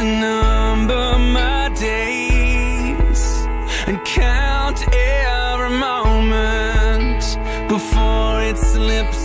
to number my days and count every moment before it slips